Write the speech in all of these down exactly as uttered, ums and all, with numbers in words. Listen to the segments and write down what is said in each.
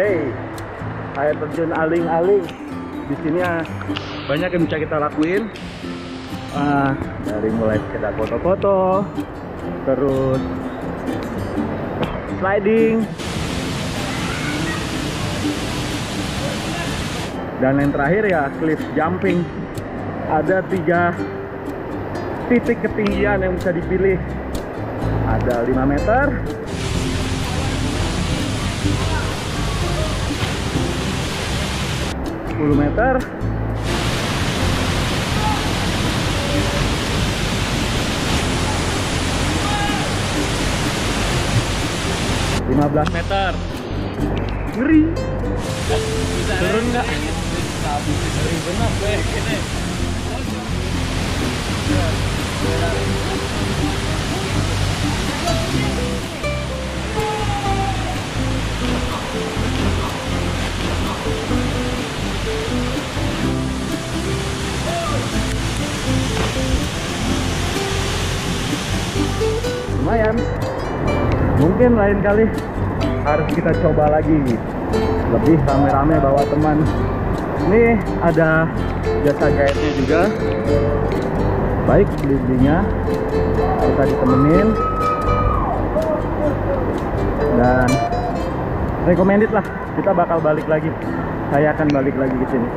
Hey, air terjun aling-aling. Di sini banyak yang bisa kita lakuin. Uh, dari mulai sekedar foto-foto, terus sliding, dan yang terakhir ya cliff jumping. Ada tiga titik ketinggian yang bisa dipilih, ada lima meter, sepuluh meter, lima belas meter. Ngeri. Turun nggak? Ngeri benar gue. Lumayan. Mungkin lain kali harus kita coba lagi, lebih rame-rame bawa teman. Ini ada jasa guide-nya juga, baik bimbingnya, kita ditemenin, dan recommended lah. Kita bakal balik lagi, saya akan balik lagi ke sini.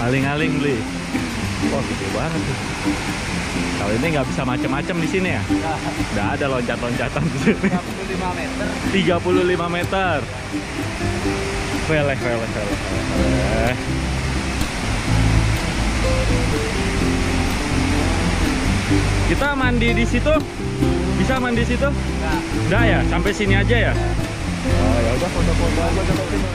Aling-aling beli. Wah, gede banget tuh. Kali ini nggak bisa macam-macam di sini ya? Nggak ada loncat-loncatan di sini. tiga puluh lima meter. Weleh, weleh, weleh, weleh. Kita mandi di situ? Bisa mandi situ? Nggak. Nggak ya? Sampai sini aja ya? Oh, ya udah foto-foto aja sampai sini.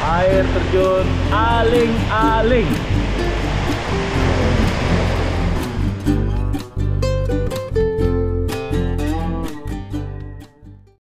Air terjun aling-aling.